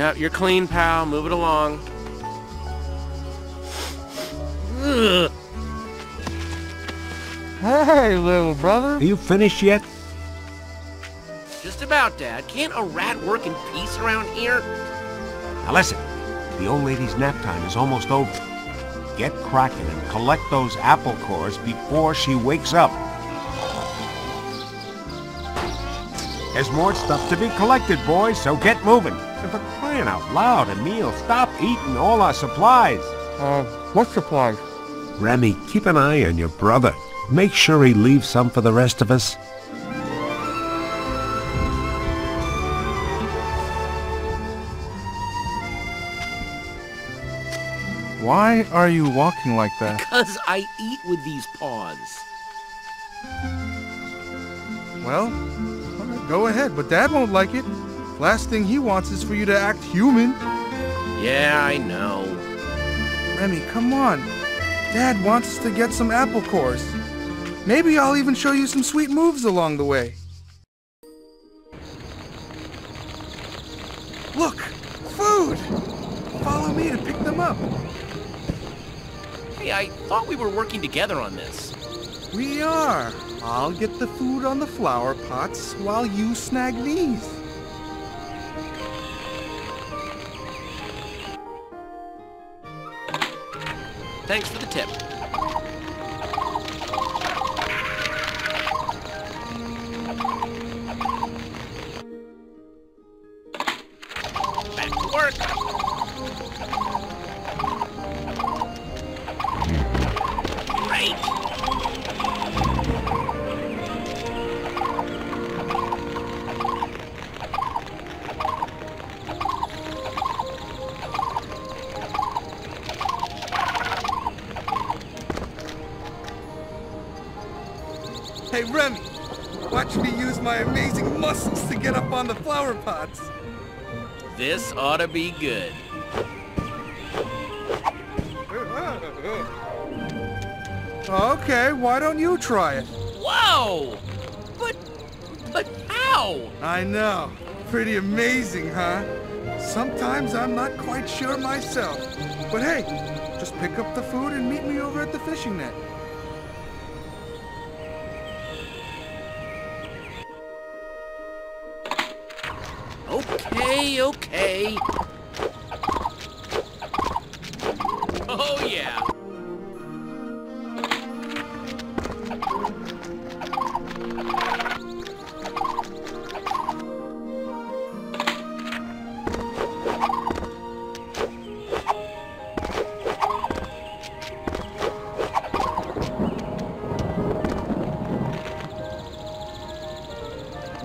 Yep, you're clean, pal. Move it along. Ugh. Hey, little brother. Are you finished yet? Just about, Dad. Can't a rat work in peace around here? Now listen, the old lady's nap time is almost over. Get cracking and collect those apple cores before she wakes up. There's more stuff to be collected, boys, so get moving. And for crying out loud, Emil, stop eating all our supplies. What supplies? Remy, keep an eye on your brother. Make sure he leaves some for the rest of us. Why are you walking like that? Because I eat with these paws. Well, go ahead, but Dad won't like it. Last thing he wants is for you to act human. Yeah, I know. Remy, come on. Dad wants us to get some apple cores. Maybe I'll even show you some sweet moves along the way. Look! Food! Follow me to pick them up. Hey, I thought we were working together on this. We are. I'll get the food on the flower pots while you snag these. Thanks for the tip. Back to work. Hey, Remy, watch me use my amazing muscles to get up on the flower pots. This ought to be good. Okay, why don't you try it? Whoa! But how? I know. Pretty amazing, huh? Sometimes I'm not quite sure myself. But hey, just pick up the food and meet me over at the fishing net. Okay, okay. Oh, yeah.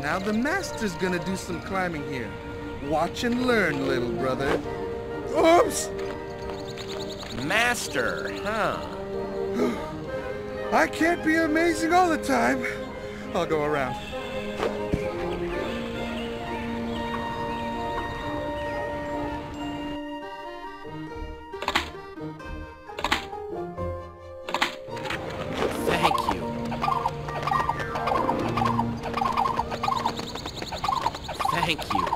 Now the master's gonna do some climbing here. Watch and learn, little brother. Oops! Master, huh? I can't be amazing all the time. I'll go around. Thank you. Thank you.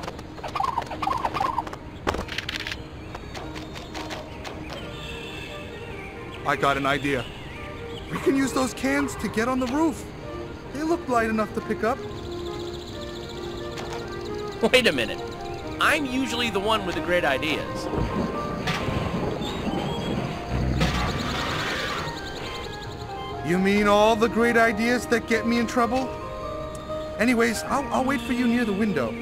I got an idea. We can use those cans to get on the roof. They look light enough to pick up. Wait a minute. I'm usually the one with the great ideas. You mean all the great ideas that get me in trouble? Anyways, I'll wait for you near the window.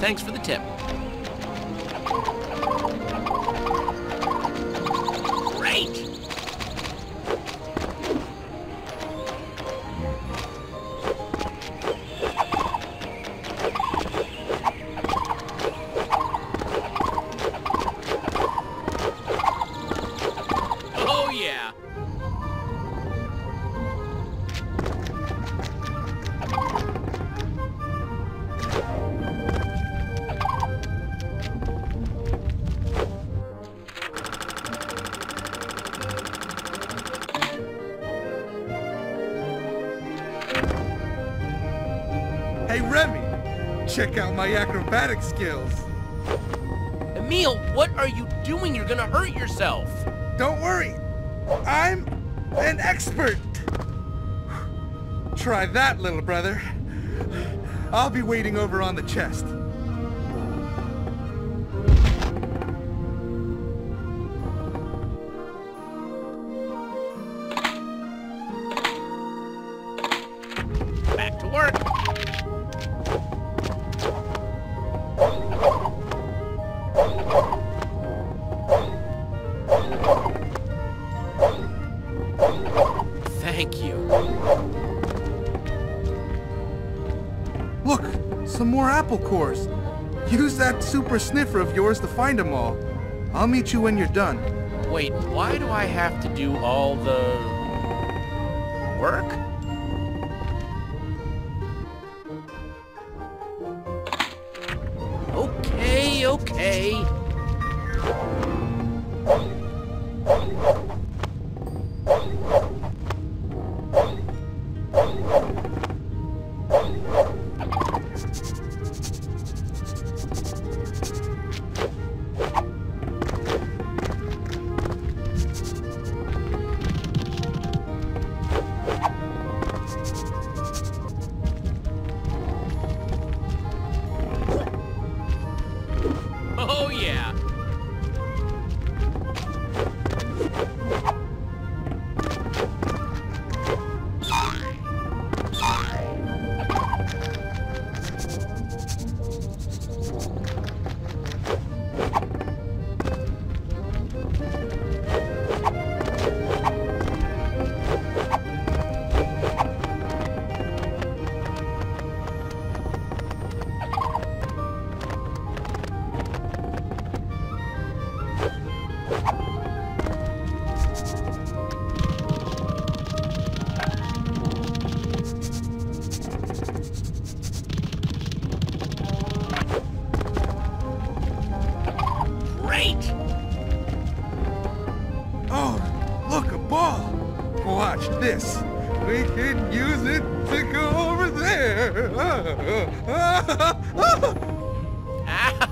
Thanks for the tip. Great! Oh, yeah! check out my acrobatic skills. Emil, what are you doing? You're gonna hurt yourself. Don't worry. I'm an expert. Try that, little brother. I'll be waiting over on the chest. Back to work. Thank you. Look, some more apple cores. Use that super sniffer of yours to find them all. I'll meet you when you're done. Wait, why do I have to do all the work? Okay.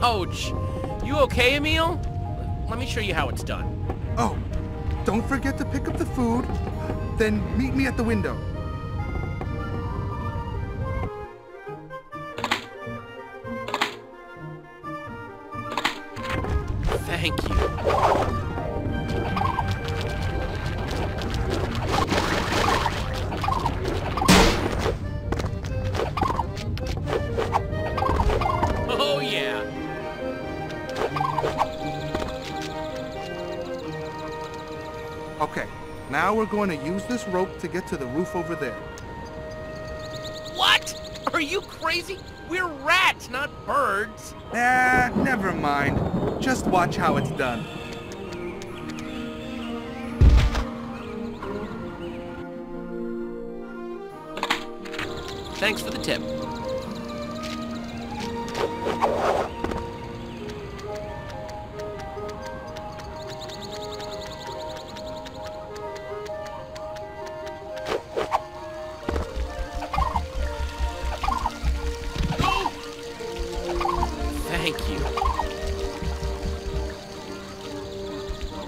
Ouch! You okay, Emil? Let me show you how it's done. Oh, don't forget to pick up the food, then meet me at the window. Thank you. Now we're going to use this rope to get to the roof over there. What? Are you crazy? We're rats, not birds. Nah, never mind. Just watch how it's done. Thanks for the tip.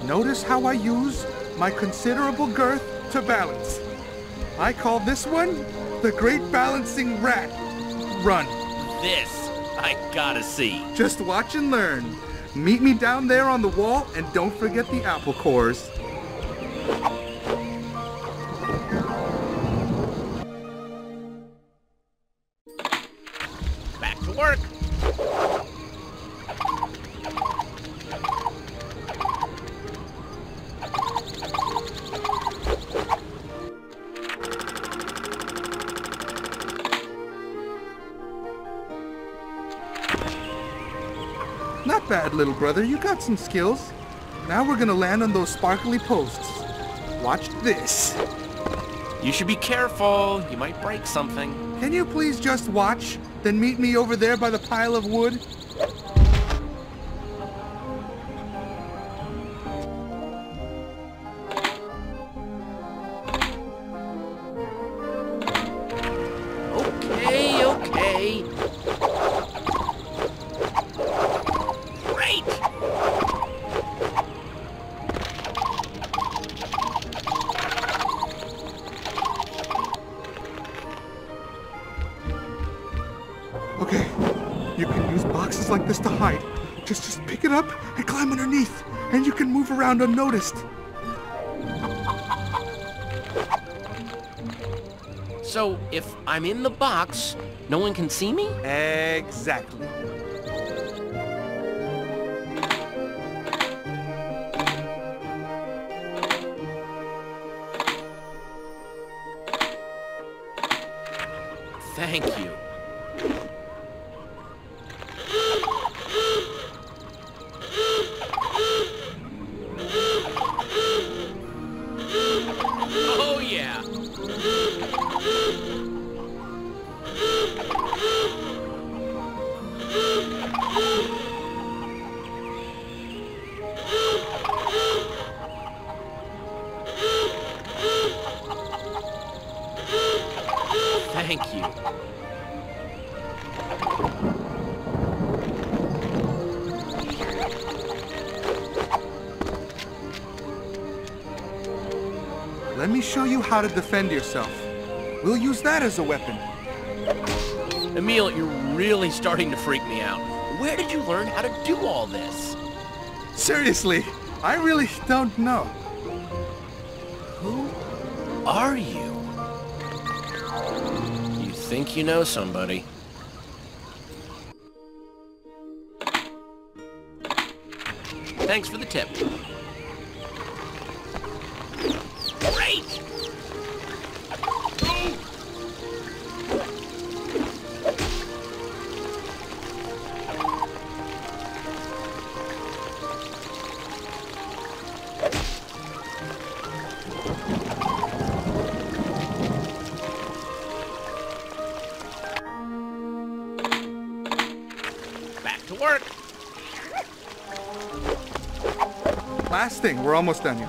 Notice how I use my considerable girth to balance. I call this one the Great Balancing Rat Run. This I gotta see. Just watch and learn. Meet me down there on the wall, and don't forget the apple cores. Back to work. Not bad, little brother. You got some skills. Now we're gonna land on those sparkly posts. Watch this. You should be careful. You might break something. Can you please just watch, then meet me over there by the pile of wood? Okay, okay. place like this to hide. Just pick it up and climb underneath, and you can move around unnoticed. So, if I'm in the box, no one can see me? Exactly. Thank you. Oh, yeah. Thank you. Let me show you how to defend yourself. We'll use that as a weapon. Emil, you're really starting to freak me out. Where did you learn how to do all this? Seriously, I really don't know. Who are you? You think you know somebody. Thanks for the tip. Great! Back to work! Last thing, we're almost done here.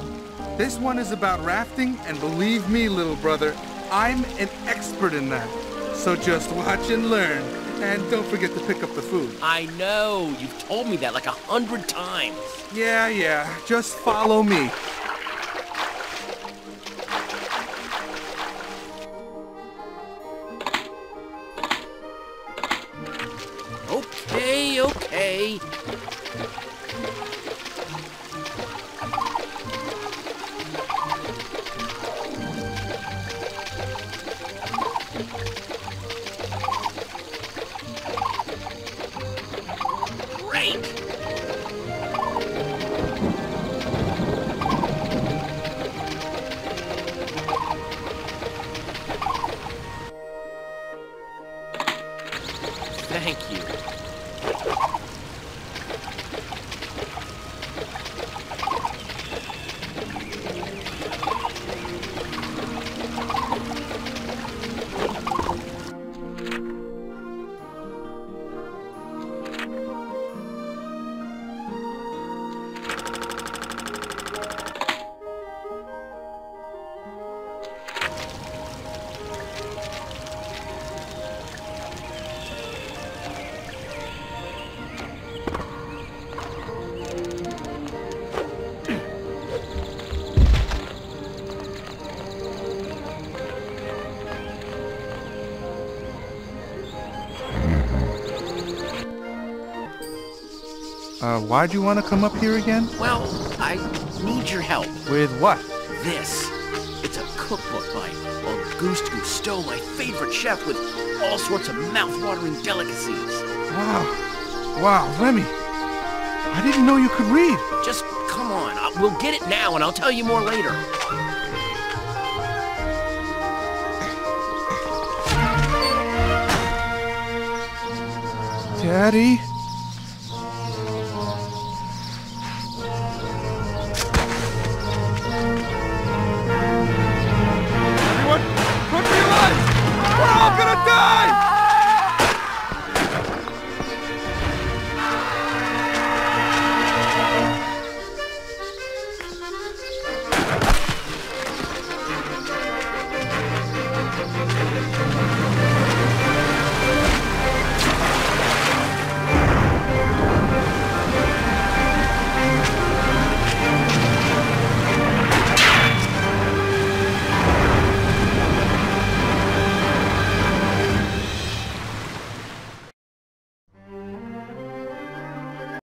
This one is about rafting, and believe me, little brother, I'm an expert in that. So just watch and learn, and don't forget to pick up the food. I know. You've told me that like 100 times. Yeah. Just follow me. Okay. Thank you. Why'd you want to come up here again? Well, I need your help. With what? This. It's a cookbook by Auguste Gusteau, my favorite chef, with all sorts of mouth-watering delicacies. Wow, Remy. I didn't know you could read. Just come on. We'll get it now, and I'll tell you more later. Daddy?